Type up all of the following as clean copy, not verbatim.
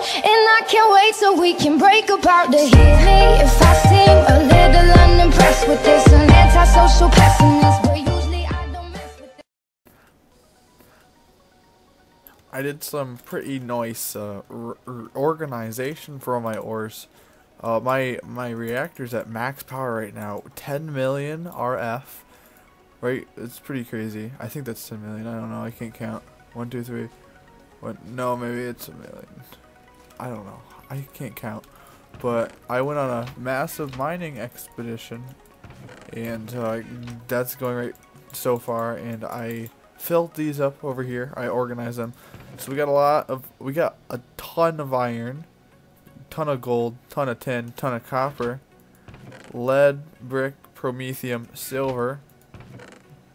And I can't wait till we can break apart. To hear me if I seem a little unimpressed with this. An antisocial pessimist, but usually I don't mess with it. I did some pretty nice organization for my ores. My reactor's at max power right now, 10 million RF. Right, it's pretty crazy. I think that's 10 million. I don't know. I can't count. 1, 2, 3. What? No, maybe it's a million. I don't know. I can't count. But I went on a massive mining expedition, and that's going right so far. And I filled these up over here. I organized them. So we got a ton of iron, ton of gold, ton of tin, ton of copper, lead, brick, promethium, silver,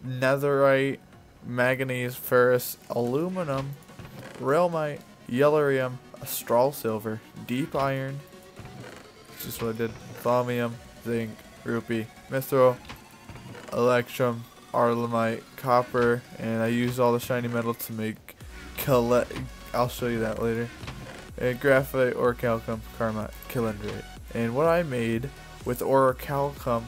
netherite, manganese, ferrous, aluminum, realmite, yellarium, astral silver, deep iron, just what I did, thalmium, zinc, rupee, mithril, electrum, arlemite, copper, and I used all the shiny metal to make I'll show you that later, and graphite, orichalcum, carmite, calendarite. And what I made with orichalcum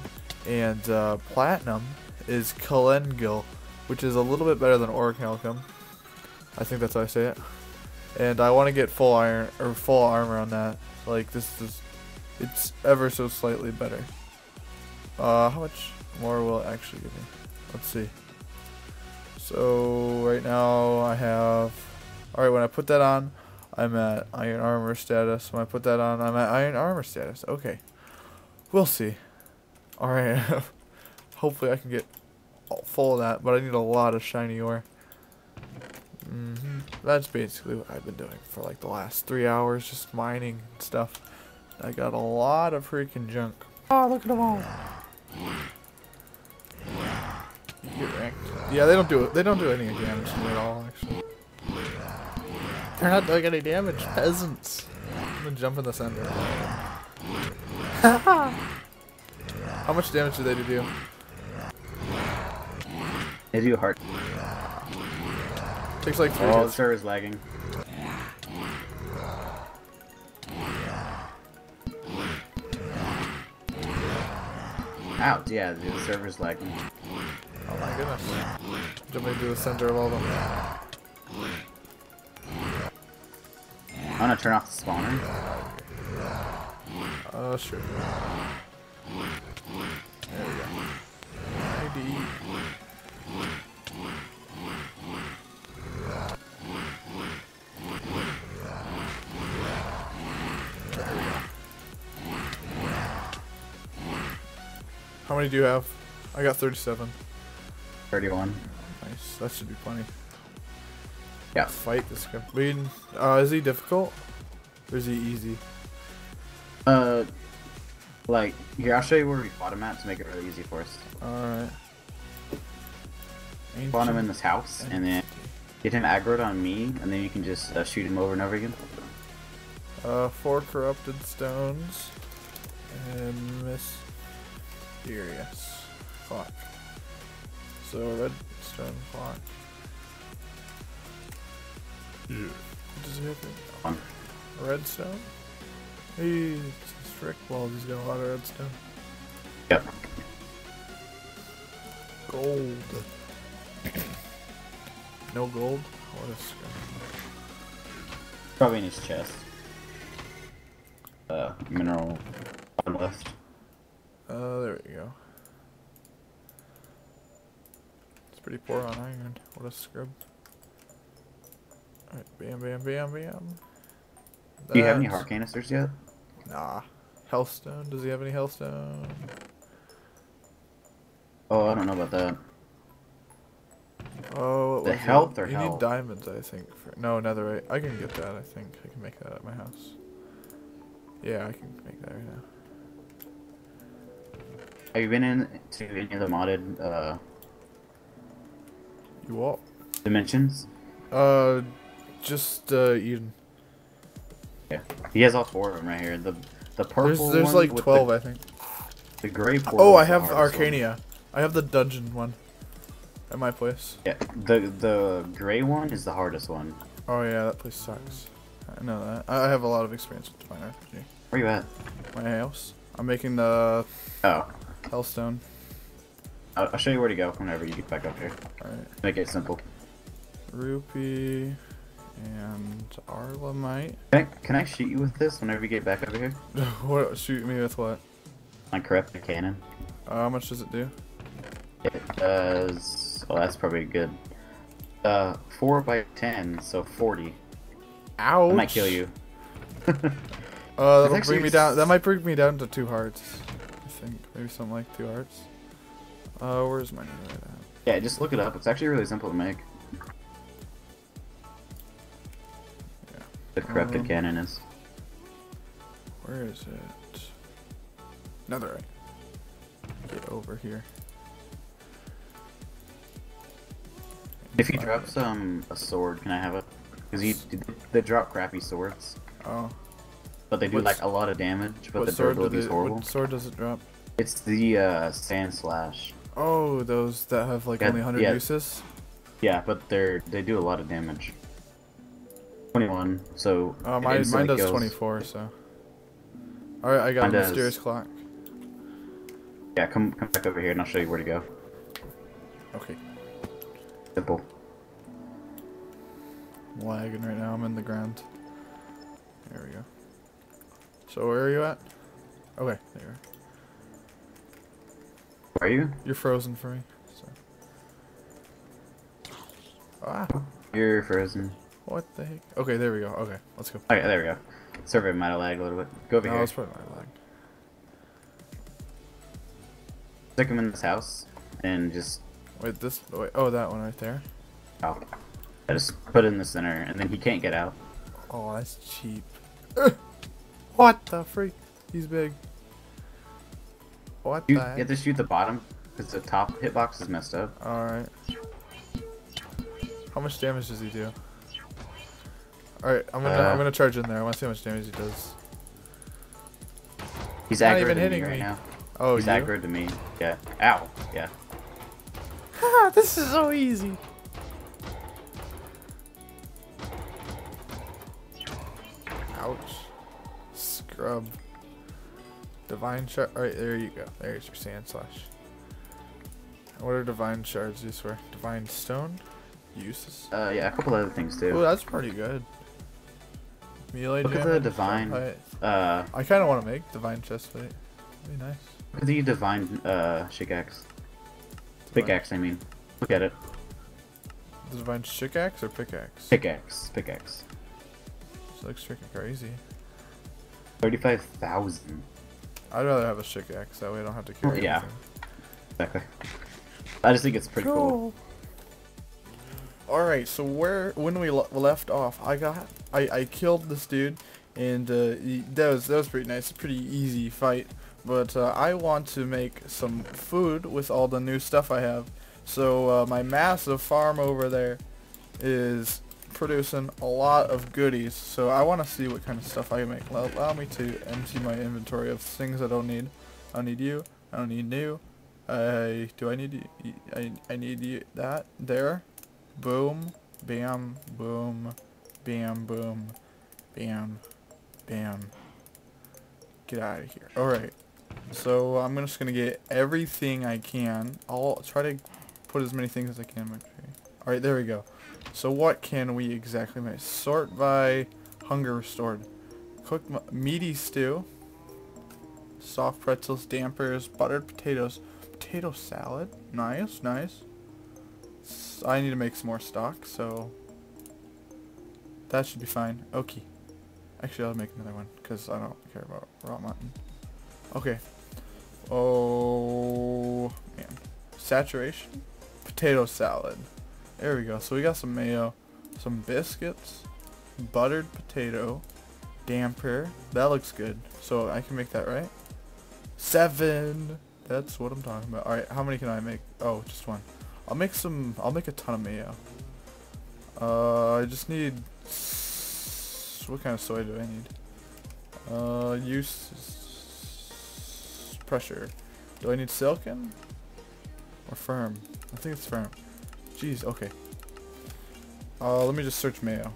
and platinum is calendrite, which is a little bit better than orichalcum. I think that's how I say it. And I want to get full iron or full armor on that. Like this is, it's ever so slightly better. How much more will it actually give me? Let's see. So right now I have. All right, when I put that on, I'm at iron armor status. When I put that on, I'm at iron armor status. Okay, we'll see. All right. Hopefully I can get full of that, but I need a lot of shiny ore. That's basically what I've been doing for like the last 3 hours, just mining and stuff. I got a lot of freaking junk. Oh, look at them all. Yeah, they don't do any damage to me at all, actually. They're not doing any damage, peasants. I'm gonna jump in the center. How much damage do they do to you? They do hard. Takes like 3 hits. Oh, the server's lagging. Out, yeah, dude, the server's lagging. Oh my goodness. Jumping to the center of all of them. I'm gonna turn off the spawner. Oh, sure. There we go. ID. How many do you have? I got 37. 31. Nice. That should be plenty. Yeah. Fight this guy. I mean, is he difficult? Or is he easy? Like, here, I'll show you where we fought him at to make it really easy for us. Alright. Fought him in this house, and then get him aggroed on me, and then you can just shoot him over and over again. 4 corrupted stones. And miss. Serious clock. So redstone clock. Yeah. What does he have? Redstone? Hey, it's brick walls, he's got a lot of redstone. Yep. Gold. No gold? What is probably in his chest. Mineral on the left. There we go. It's pretty poor on iron. What a scrub. Alright, bam, bam, bam, bam. That's... Do you have any heart canisters yet? Nah. Healthstone? Does he have any healthstone? Oh, I don't know about that. Oh, the health or health? You need diamonds, I think. For... No, netherite. I can get that, I think. I can make that at my house. Yeah, I can make that right now. Have you been into any of the modded, You what? Dimensions? Just, Eden. Yeah. He has all 4 of them right here. The purple there's one like 12, I think. The gray portal. Oh, I have Arcania. One. I have the dungeon one. At my place. Yeah. The gray one is the hardest one. Oh yeah, that place sucks. I know that. I have a lot of experience with Divine RPG. Where you at? My house. I'm making the... Oh. Hellstone. I'll show you where to go whenever you get back up here. Alright. Make it simple. Rupee... and... Arlemite. Can I shoot you with this whenever you get back over here? What? Shoot me with what? Like corrupt the cannon. How much does it do? It does... Well, that's probably good. 4 by 10, so 40. Ouch! That might kill you. That'll bring me down. That might bring me down to 2 hearts. I think maybe something like 2 hearts. Where's my right at? Yeah, just look it up. It's actually really simple to make. Yeah. The corrupted cannon is. Where is it? Netherite. Get over here. If he drops a sword, can I have it? Because they drop crappy swords. Oh. But they do like a lot of damage. But the durability is horrible. What sword does it drop? It's the Sand Slash. Oh, those that have like only 100 uses. Yeah, but they do a lot of damage. 21. So. Mine does 24. So. All right, I got a mysterious clock. Yeah, come back over here and I'll show you where to go. Okay. Simple. I'm lagging right now. I'm in the ground. There we go. So where are you at? Okay, there you are. Where are you? You're frozen for me. So. Ah. You're frozen. What the heck? Okay, there we go. Okay, let's go. Okay, there we go. Server might have lagged a little bit. Go over here. It's probably might have lagged. Stick him in this house and just... Wait, this... Wait, oh, that one right there. Oh. I just put it in the center and then he can't get out. Oh, that's cheap. What the freak? He's big. What the heck? You have to shoot the bottom because the top hitbox is messed up. Alright. How much damage does he do? Alright, I'm gonna charge in there. I want to see how much damage he does. He's aggroed to me right now. Oh, he's aggroed to me. Yeah. Ow. Yeah. Haha, this is so easy. Ouch. Scrub. Divine shard. Alright, there you go. There's your Sand Slash. What are divine shards, you swear? Divine stone? Uses? Yeah, a couple other things too. Oh, that's pretty good. Melee Look at the divine. I kind of want to make divine chestplate. That'd be nice. Look at the divine pickaxe. Pickaxe, I mean. Look at it. The divine pickaxe or pickaxe? Pickaxe. Pickaxe. This looks freaking crazy. 35,000. I'd rather have a pickaxe, that way I don't have to carry anything. Exactly. I just think it's pretty cool. Alright, so when we left off, I killed this dude, and that was pretty nice, pretty easy fight. But I want to make some food with all the new stuff I have. So my massive farm over there is producing a lot of goodies. So I want to see what kind of stuff I can make. Allow me to empty my inventory of things I don't need. I don't need you. I don't need you. Do I need you? I need you. That. There. Boom. Bam. Boom. Bam. Boom. Bam. Bam. Get out of here. Alright. So I'm just gonna get everything I can. I'll try to put as many things as I can in my tree. Alright, there we go. So what can we exactly make? Sort by hunger restored. Cooked meaty stew. Soft pretzels, dampers, buttered potatoes. Potato salad. Nice, nice. I need to make some more stock, so that should be fine. Okay. Actually, I'll make another one because I don't care about raw mutton. Okay. Oh, man. Saturation? Potato salad. There we go. So we got some mayo, some biscuits, buttered potato, damper. That looks good. So I can make that, right? 7. That's what I'm talking about. All right. How many can I make? Oh, just one. I'll make a ton of mayo. I just need... What kind of soy do I need? Use... Pressure. Do I need silken or firm? I think it's firm. Jeez. Okay. Let me just search mayo.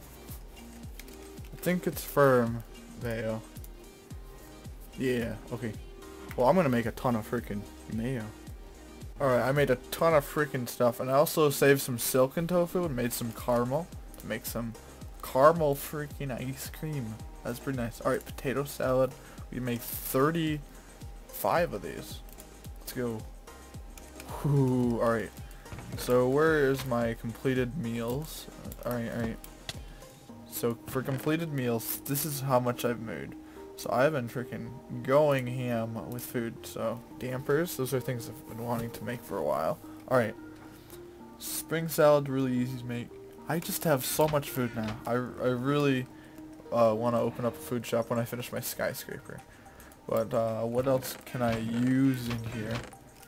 think it's firm mayo. Yeah, okay. Well, I'm gonna make a ton of freaking mayo. Alright, I made a ton of freaking stuff, and I also saved some silken tofu and made some caramel to make some caramel freaking ice cream. That's pretty nice. Alright, potato salad. We make 35 of these. Let's go. Alright. So where is my completed meals? Alright. So for completed meals, this is how much I've made. So I've been freaking going ham with food. So dampers, those are things I've been wanting to make for a while. Alright. Spring salad, really easy to make. I just have so much food now. I really want to open up a food shop when I finish my skyscraper. But what else can I use in here?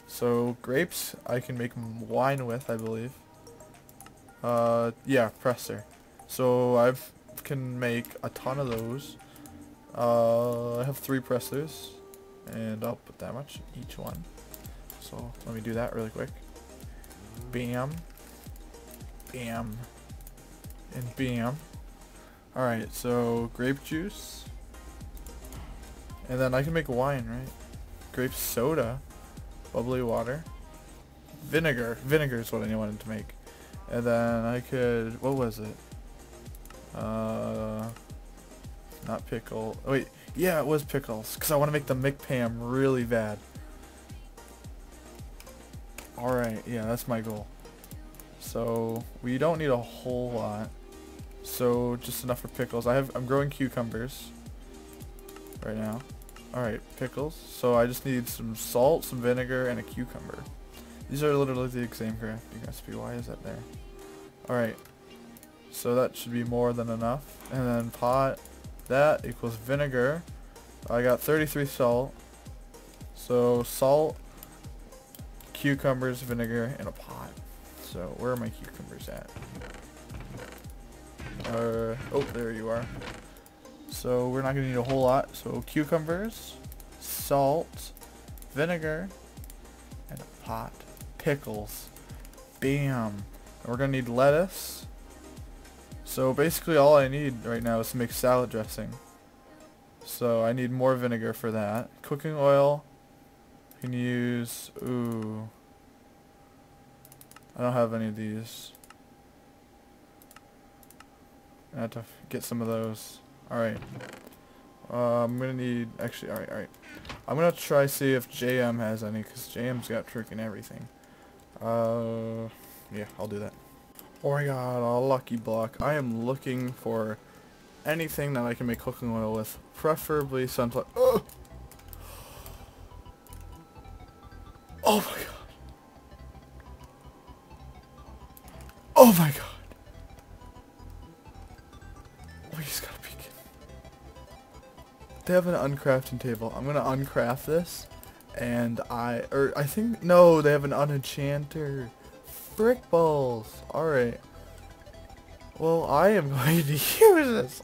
So grapes, I can make wine with, I believe. Yeah, presser. So I can make a ton of those. I have 3 pressers, and I'll put that much in each one. So let me do that really quick. Bam, bam, and bam. All right, so grape juice, and then I can make wine, right? Grape soda, bubbly water, vinegar. Vinegar is what I wanted to make, and then I could. What was it? Not pickle. Oh, wait, yeah, it was pickles, because I want to make the McPam really bad. Alright, yeah, that's my goal. So, we don't need a whole lot. So, just enough for pickles. I'm growing cucumbers right now. Alright, pickles. So, I just need some salt, some vinegar, and a cucumber. These are literally the same crafting recipe. Why is that there? Alright. So, that should be more than enough. And then pot. That equals vinegar. I got 33 salt. So salt, cucumbers, vinegar, and a pot. So where are my cucumbers at? Oh, there you are. So we're not gonna need a whole lot. So cucumbers, salt, vinegar, and a pot. Pickles. Bam. And we're gonna need lettuce. So basically all I need right now is to make salad dressing. So I need more vinegar for that. Cooking oil. I can use... Ooh. I don't have any of these. I have to get some of those. Alright. I'm going to need... Actually, alright. I'm going to try see if JM has any, because JM's got freaking everything. Yeah, I'll do that. Or I got a lucky block. I am looking for anything that I can make cooking oil with, preferably sunflower. Oh! Oh my god! Oh my god! We just gotta peek in. They have an uncrafting table. I'm gonna uncraft this, and I think no, they have an unenchanter. Brick balls. Alright. Well, I am going to use this.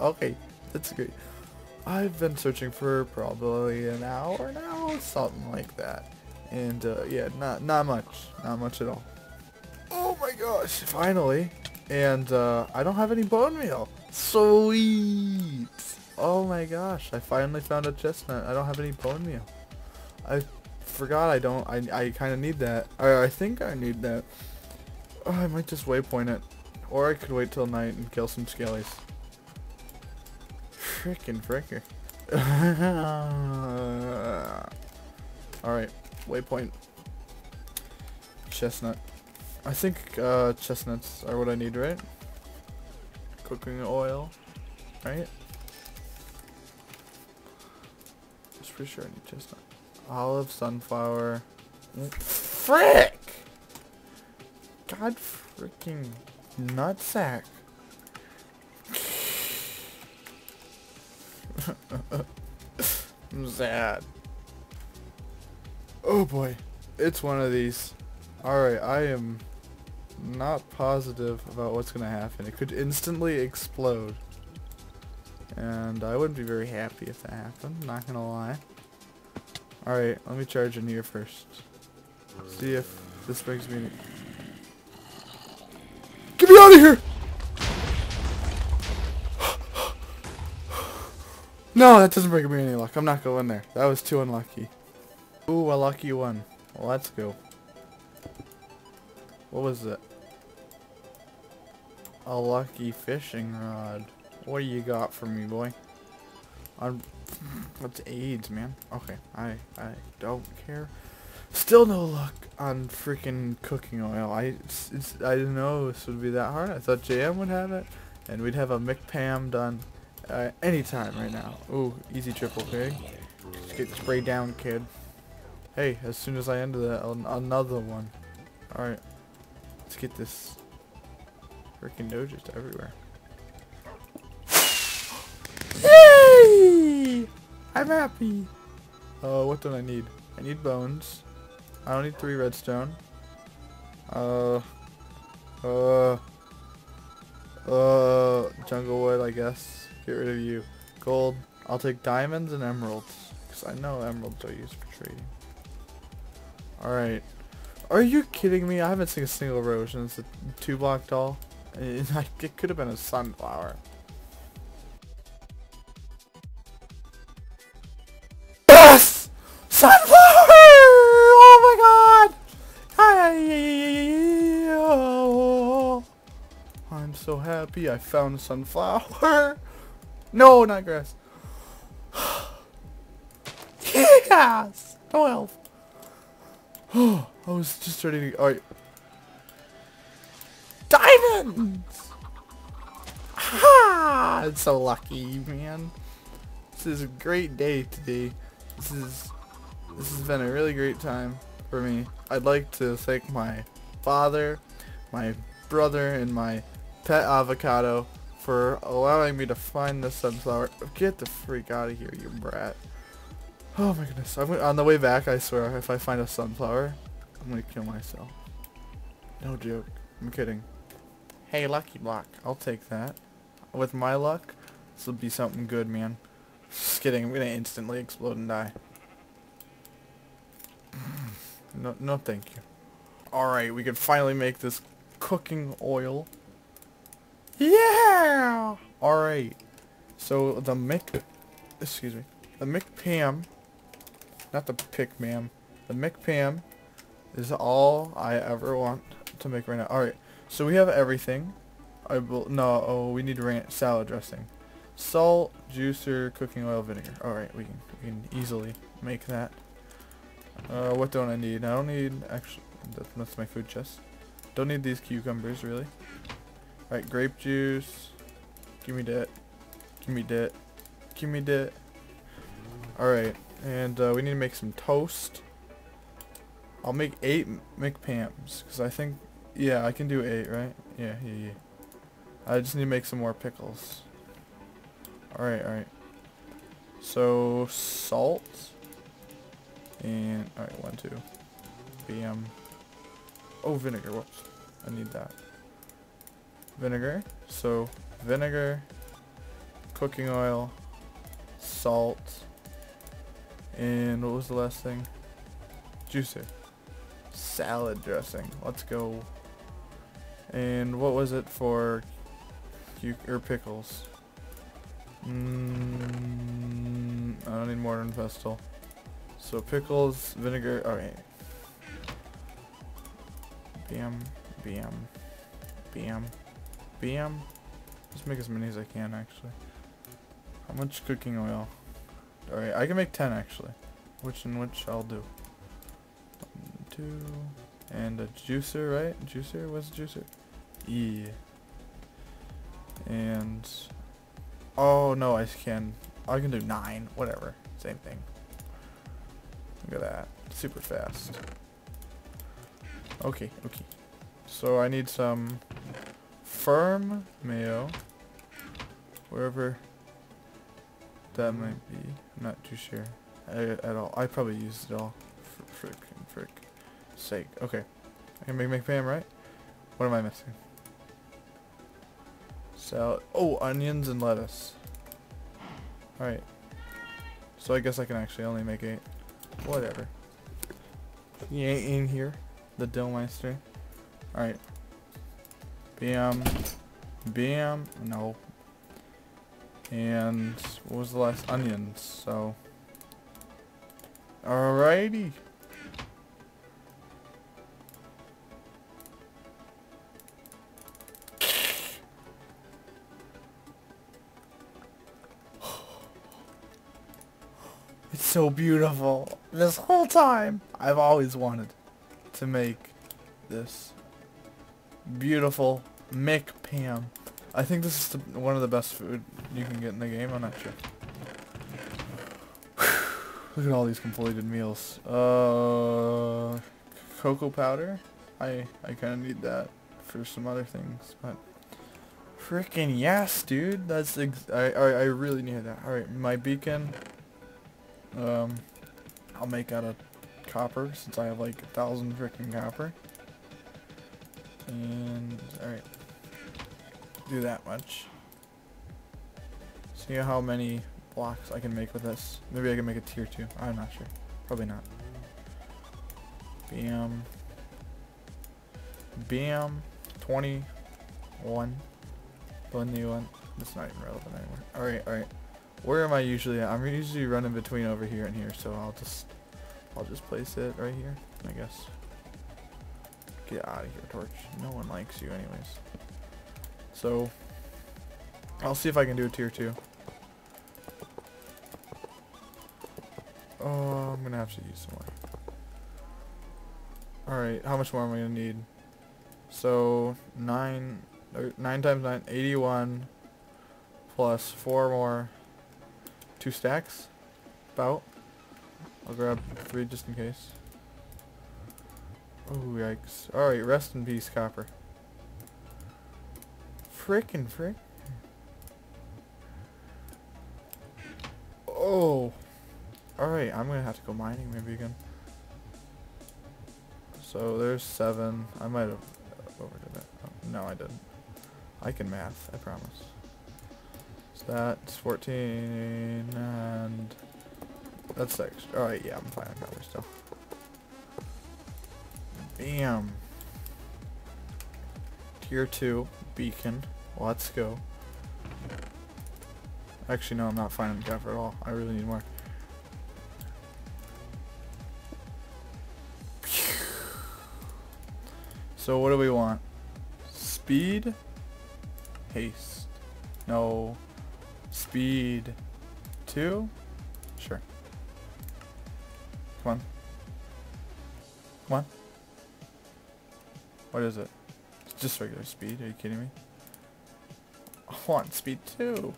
Okay, that's great. I've been searching for probably an hour now, something like that. And yeah, not much at all. Oh my gosh, finally. And I don't have any bone meal. Sweet. Oh my gosh, I finally found a chestnut. I don't have any bone meal. I forgot I kind of need that. I think I need that. Oh, I might just waypoint it, or I could wait till night and kill some skellies. Frickin' fricker. Alright, waypoint. Chestnut. I think chestnuts are what I need, right? Cooking oil, right? Just pretty sure I need chestnut. Olive, sunflower. Frick! God freaking nutsack. I'm sad. Oh boy. It's one of these. Alright, I am not positive about what's gonna happen. It could instantly explode. And I wouldn't be very happy if that happened, not gonna lie. Alright, let me charge in here first. See if this brings me any... Get me out of here! No, that doesn't bring me any luck. I'm not going there. That was too unlucky. Ooh, a lucky one. Well, let's go. What was it? A lucky fishing rod. What do you got for me, boy? What's AIDS, man? Okay, I don't care. Still no luck on freaking cooking oil. I didn't know this would be that hard. I thought JM would have it, and we'd have a McPam done anytime right now. Ooh, easy triple pig. Just get sprayed down, kid. Hey, as soon as I end that, another one. All right, let's get this freaking dough just everywhere. Yay! I'm happy. Oh, what don't I need? I need bones. I don't need 3 redstone. Jungle wood, I guess. Get rid of you. Gold. I'll take diamonds and emeralds, because I know emeralds are used for trading. Alright. Are you kidding me? I haven't seen a single rose, and it's a 2-block tall. It could have been a sunflower. Yes! Sunflower! Oh my god! I'm so happy I found a sunflower. No, not grass. Yes! No health. I was just ready to... Alright. Diamonds! Ha! I'm so lucky, man. This is a great day today. This has been a really great time for me. I'd like to thank my father, my brother, and my pet avocado for allowing me to find the sunflower. Get the freak out of here, you brat. Oh my goodness, on the way back, I swear, if I find a sunflower, I'm gonna kill myself. No joke, I'm kidding. Hey, lucky block, I'll take that. With my luck, this will be something good, man. Just kidding, I'm gonna instantly explode and die. No thank you. Alright, we can finally make this cooking oil. Yeah! Alright, so the McPam... Not the pick-mam. The McPam is all I ever want to make right now. Alright, so we have everything. We need ranch salad dressing. Salt, juicer, cooking oil, vinegar. Alright, we can easily make that. What don't I need? I don't need... Actually, that's my food chest. Don't need these cucumbers, really. Alright, grape juice. Give me that. Give me that. Give me that. Alright, and we need to make some toast. I'll make 8 McPams, because I think, yeah, I can do 8, right? Yeah. I just need to make some more pickles. Alright. So, salt. And, alright, 1, 2. Bam. Oh, vinegar, whoops. I need that. Vinegar. So, vinegar, cooking oil, salt. And what was the last thing? Juicer. Salad dressing. Let's go. And what was it for pickles? I don't need mortar and pestle. So pickles, vinegar, alright. Bam. Just make as many as I can, actually. How much cooking oil? Alright, I can make 10 actually. Which I'll do. 1, 2, and a juicer, right? Juicer? What's a juicer? E. And oh no, I can do 9. Whatever. Same thing. Look at that. Super fast. Okay. So I need some firm mayo. Wherever that might be. I'm not too sure at all. I probably used it all for frick sake. Okay. I can make McPam, right? What am I missing? Salad. Oh, onions and lettuce. Alright. So I guess I can actually only make 8. Whatever. You ain't in here. The Dillmeister. Alright. Bam. No. And what was the last? Onions, so. Alrighty. It's so beautiful. This whole time, I've always wanted to make this beautiful McPam. I think this is one of the best food you can get in the game. I'm not sure. Look at all these completed meals. Cocoa powder. I kind of need that for some other things, but freaking yes, dude. That's I really need that. All right, my beacon. I'll make out of copper since I have like 1,000 freaking copper. And alright. Do that much. See how many blocks I can make with this. Maybe I can make a tier 2. I'm not sure. Probably not. Bam. Bam. 21. The new one. It's not even relevant anymore. Alright. Where am I usually at? I'm usually running between over here and here, so I'll just place it right here, I guess. Get out of here, Torch. No one likes you anyways. So I'll see if I can do a tier 2. Oh, I'm gonna have to use some more. Alright, how much more am I gonna need? So 9 times 9, 81 plus 4 more. 2 stacks, about. I'll grab 3 just in case. Oh, yikes. Alright, rest in peace, copper. Frickin'. Oh. Alright, I'm gonna have to go mining maybe again. So there's 7. I might have overdid that. Oh, no, I didn't. I can math, I promise. That's 14, and that's 6. Alright, yeah, I'm fine on copper still. Bam. Tier 2, beacon. Let's go. Actually, no, I'm not fine on copper at all. I really need more. So what do we want? Speed? Haste. No. Speed 2? Sure. Come on. Come on. What is it? It's just regular speed. Are you kidding me? I want speed 2.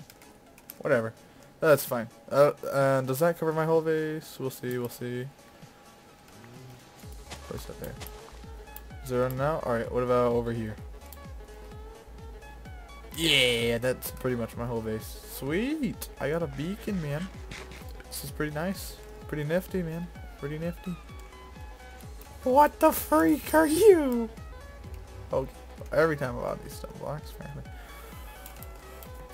Whatever. That's fine. Does that cover my whole base? We'll see. Place that there. Is it running out? Alright, what about over here? Yeah, that's pretty much my whole base. Sweet! I got a beacon, man. This is pretty nice. Pretty nifty, man. Pretty nifty. What the freak are you? Oh, every time about these stone blocks, apparently.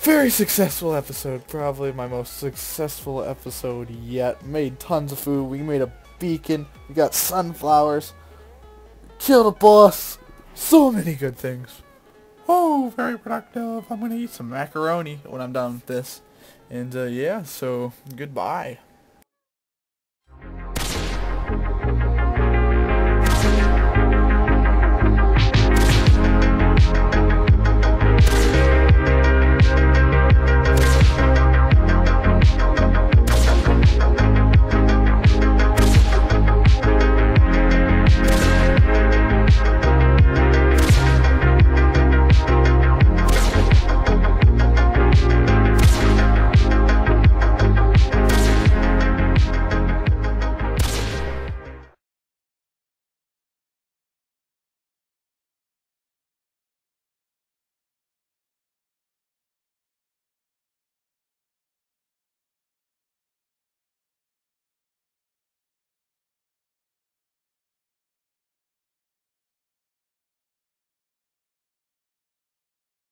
Very successful episode. Probably my most successful episode yet. Made tons of food. We made a beacon. We got sunflowers. Killed a boss. So many good things. Oh, very productive. I'm gonna eat some macaroni when I'm done with this. And yeah, so goodbye.